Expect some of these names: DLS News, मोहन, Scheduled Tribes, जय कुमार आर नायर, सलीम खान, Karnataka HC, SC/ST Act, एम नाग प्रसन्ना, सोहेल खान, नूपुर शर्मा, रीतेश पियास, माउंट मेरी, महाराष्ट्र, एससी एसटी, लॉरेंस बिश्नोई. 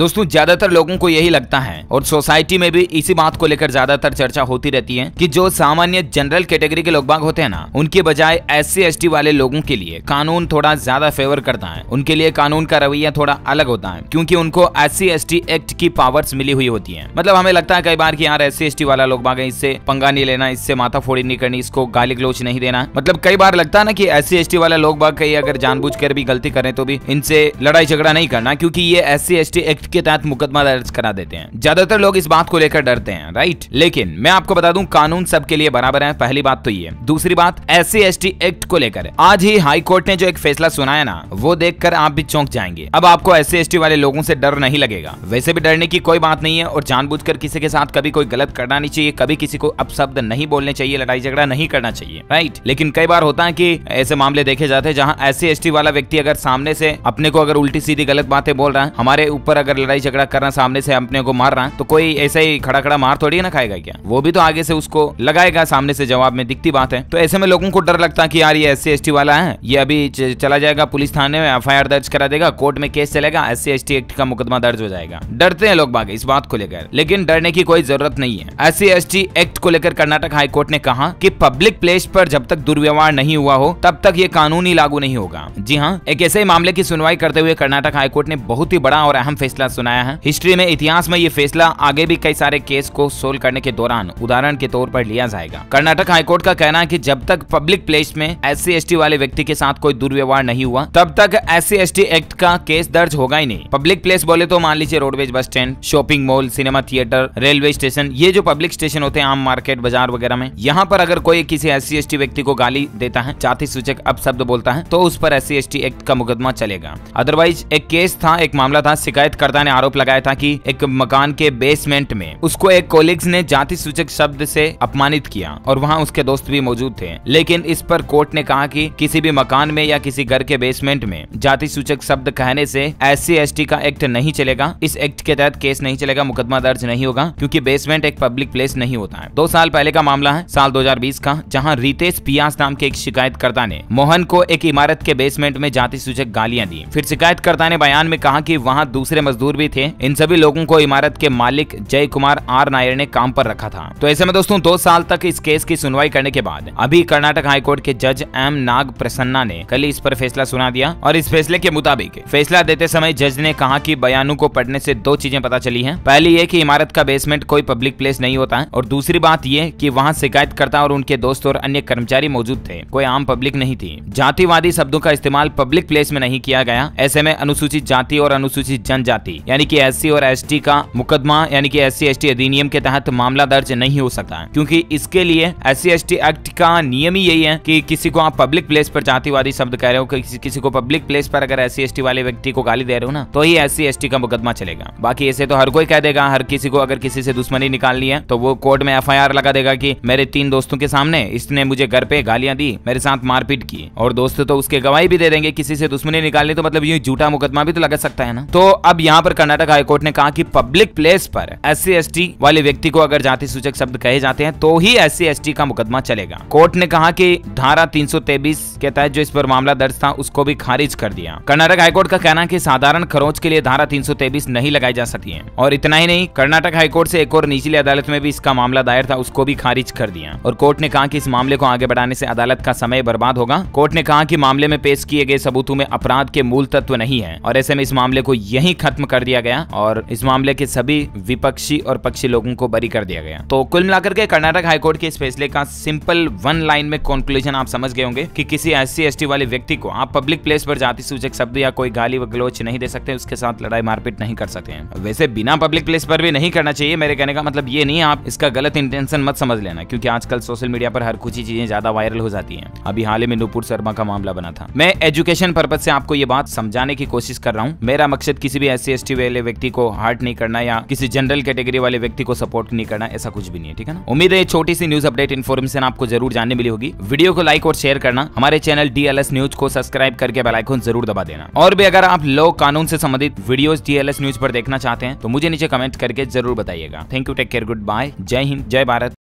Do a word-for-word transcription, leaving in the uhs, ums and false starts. दोस्तों ज्यादातर लोगों को यही लगता है और सोसाइटी में भी इसी बात को लेकर ज्यादातर चर्चा होती रहती है कि जो सामान्य जनरल कैटेगरी के लोग बाग होते हैं ना, उनके बजाय एससी एसटी वाले लोगों के लिए कानून थोड़ा ज्यादा फेवर करता है। उनके लिए कानून का रवैया थोड़ा अलग होता है क्योंकि उनको एससी एसटी एक्ट की पावर्स मिली हुई होती है। मतलब हमें लगता है कई बार कि यार एससी एसटी वाला लोग बाग है, इससे पंगा नहीं लेना, इससे माथा फोड़ी नहीं करनी, इसको गाली गलोच नहीं देना। मतलब कई बार लगता है ना कि एससी एसटी वाला लोग बाग कहीं अगर जानबूझ कर भी गलती करें तो भी इनसे लड़ाई झगड़ा नहीं करना क्योंकि ये एससी एसटी एक्ट के तहत मुकदमा दर्ज करा देते हैं। ज्यादातर लोग इस बात को लेकर डरते हैं, राइट। लेकिन मैं आपको बता दूं कानून सबके लिए बराबर है, पहली बात तो ये। दूसरी बात एससी एसटी एक्ट को लेकर आज ही हाई कोर्ट ने जो एक फैसला सुनाया ना, वो देखकर आप भी चौंक जाएंगे। अब आपको एससी एसटी वाले लोगों से डर नहीं लगेगा, वैसे भी डरने की कोई बात नहीं है और जानबूझकर किसी के साथ कभी कोई गलत करना नहीं चाहिए, कभी किसी को अपशब्द नहीं बोलने चाहिए, लड़ाई झगड़ा नहीं करना चाहिए, राइट। लेकिन कई बार होता है कि ऐसे मामले देखे जाते हैं जहाँ एससी एसटी वाला व्यक्ति अगर सामने से अपने को अगर उल्टी सीधी गलत बातें बोल रहा है, हमारे ऊपर अगर लड़ाई झगड़ा कर रहा है, सामने से अपने को मार रहा है, तो कोई ऐसे ही खड़ा खड़ा मार थोड़ी ना खाएगा क्या, वो भी तो आगे से उसको लगाएगा सामने से जवाब में, दिखती बात है। तो ऐसे में लोगों को डर लगता है कि यार ये एससी एसटी वाला है, ये अभी चला जाएगा पुलिस थाने में, एफआईआर दर्ज करा देगा, कोर्ट में केस चलेगा, एससी एसटी एक्ट का मुकदमा दर्ज हो जाएगा। डरते हैं लोग बाग इस बात को लेकर, लेकिन डरने की कोई जरूरत नहीं है। एससी एसटी एक्ट को लेकर कर्नाटक हाईकोर्ट ने कहा कि पब्लिक प्लेस पर जब तक दुर्व्यवहार नहीं हुआ हो तब तक ये कानून ही लागू नहीं होगा। जी हाँ, एक ऐसे मामले की सुनवाई करते हुए कर्नाटक हाईकोर्ट ने बहुत ही बड़ा और अहम फैसला सुनाया है। हिस्ट्री में, इतिहास में ये फैसला आगे भी कई सारे केस को सोल्व करने के दौरान उदाहरण के तौर पर लिया जाएगा। कर्नाटक हाईकोर्ट का कहना है कि जब तक पब्लिक प्लेस में एससी एसटी वाले व्यक्ति के साथ कोई दुर्व्यवहार नहीं हुआ तब तक एससी एसटी एक्ट का केस दर्ज होगा ही नहीं। पब्लिक प्लेस बोले तो मान लीजिए roadways, bus stand, shopping mall, cinema theatre, railway station, ये जो पब्लिक स्टेशन होते हैं, आम मार्केट, बाजार वगैरह में, यहाँ पर अगर कोई किसी एससी एसटी व्यक्ति को गाली देता है, जाति सूचक अपशब्द बोलता है, तो उस पर एससी एसटी एक्ट का मुकदमा चलेगा। अदरवाइज एक केस था, एक मामला था, शिकायतकर्ता ने आरोप लगाया था कि एक मकान के बेसमेंट में उसको एक कोलिग्स ने जाति सूचक शब्द से अपमानित किया और वहाँ उसके दोस्त भी मौजूद थे। लेकिन इस पर कोर्ट ने कहा कि किसी भी मकान में या किसी घर के बेसमेंट में जाति सूचक शब्द कहने से एससी एसटी का एक्ट नहीं चलेगा, इस एक्ट के तहत केस नहीं चलेगा, मुकदमा दर्ज नहीं होगा क्योंकि बेसमेंट एक पब्लिक प्लेस नहीं होता है। दो साल पहले का मामला है, साल दो हज़ार बीस का, जहां रीतेश पियास नाम के एक शिकायतकर्ता ने मोहन को एक इमारत के बेसमेंट में जाति सूचक गालियां दी। फिर शिकायतकर्ता ने बयान में कहा कि वहां दूसरे मजदूर भी थे, इन सभी लोगों को इमारत के मालिक जय कुमार आर नायर ने काम पर रखा था। तो ऐसे में दोस्तों दो साल तक इस केस की सुनवाई करने के बाद अभी कर्नाटक हाईकोर्ट के जज एम नाग प्रसन्ना ने कल इस पर फैसला सुना दिया और इस फैसले के मुताबिक फैसला देते समय जज ने कहा कि बयानों को पढ़ने से दो चीजें पता चली हैं। पहली ये कि इमारत का बेसमेंट कोई पब्लिक प्लेस नहीं होता है और दूसरी बात ये कि वहाँ शिकायतकर्ता और उनके दोस्त और अन्य कर्मचारी मौजूद थे, कोई आम पब्लिक नहीं थी। जातिवादी शब्दों का इस्तेमाल पब्लिक प्लेस में नहीं किया गया। ऐसे में अनुसूचित जाति और अनुसूचित जनजाति यानी कि एससी और एसटी का मुकदमा यानी कि एससी एसटी अधिनियम के तहत मामला दर्ज नहीं हो सकता क्योंकि इसके लिए एससी एसटी एक्ट का नियम ही यही है कि किसी को आप पब्लिक प्लेस पर जातिवादी शब्द कह रहे हो, कि किसी को पब्लिक प्लेस पर अगर एससी एसटी वाले व्यक्ति को गाली दे रहे हो ना, तो ही एससी एसटी का मुकदमा चलेगा। बाकी ऐसे तो हर कोई कह देगा, हर किसी को अगर किसी से दुश्मनी निकालनी है तो वो कोर्ट में एफआईआर लगा देगा कि मेरे तीन दोस्तों के सामने इसने मुझे घर पे गालियां दी, मेरे साथ मारपीट की, और दोस्त तो उसके गवाही भी दे देंगे, किसी से दुश्मनी निकालनी, तो मतलब ये झूठा मुकदमा भी तो लगा सकता है ना। तो अब यहाँ पर कर्नाटक हाईकोर्ट ने कहा कि पब्लिक प्लेस पर एससी एसटी वाले व्यक्ति को अगर जाति सूचक शब्द कहे जाते हैं तो ही एससी एसटी का मुकदमा चलेगा। कोर्ट ने कहा कि धारा तीन सौ तेईस के तहत जो इस पर मामला दर्ज था उसको भी खारिज कर दिया। कर्नाटक हाईकोर्ट का कहना है कि साधारण खरोंच के लिए धारा तीन सौ तेईस नहीं लगाई जा सकती है। और इतना ही नहीं, कर्नाटक हाईकोर्ट से एक और निचली अदालत में भी इसका मामला दायर था, उसको भी खारिज कर दिया। और कोर्ट ने कहा कि इस मामले को आगे बढ़ाने से अदालत का समय बर्बाद होगा। कोर्ट ने कहा कि मामले में पेश किए गए सबूतों में अपराध के मूल तत्व नहीं है और ऐसे में इस मामले को यहीं खत्म कर दिया गया और इस मामले के सभी विपक्षी और पक्षी लोगों को बरी कर दिया गया। तो कुल मिलाकर के कर्नाटक हाईकोर्ट के इस फैसले का सिंपल वन लाइन में कंक्लूजन आप समझ गए होंगे कि किसी एससी एसटी वाले व्यक्ति को आप पब्लिक प्लेस पर जाति सूचक शब्द या कोई गाली व गलोच नहीं दे सकते, उसके साथ लड़ाई मारपीट नहीं कर सकते हैं। वैसे बिना पब्लिक प्लेस पर भी नहीं करना चाहिए, मेरे कहने का मतलब ये नहीं है, आप इसका गलत इंटेंशन मत समझ लेना क्योंकि आजकल सोशल मीडिया पर हर कुछ ही चीजें ज्यादा वायरल हो जाती हैं। अभी हाल ही में नूपुर शर्मा का मामला बना था। मैं एजुकेशन पर्पज से आपको ये बात समझाने की कोशिश कर रहा हूँ। मेरा मकसद किसी भी एससी एसटी वाले व्यक्ति को हार्ट नहीं करना या किसी जनरल कैटेगरी वाले व्यक्ति को सपोर्ट नहीं करना, ऐसा कुछ भी नहीं है, ठीक है ना। उम्मीद है छोटी सी न्यूज अपडेट इन्फॉर्मेशन आपको जरूर जानने मिली होगी। वीडियो को लाइक और शेयर करना, हमारे चैनल डीएलएस न्यूज को सब्सक्राइब करके बेल आइकन जरूर दबा देना। और भी अगर आप लोग कानून से संबंधित वीडियोस डीएलएस न्यूज पर देखना चाहते हैं तो मुझे नीचे कमेंट करके जरूर बताइएगा। Thank you, take care, good bye, जय हिंद, जय भारत।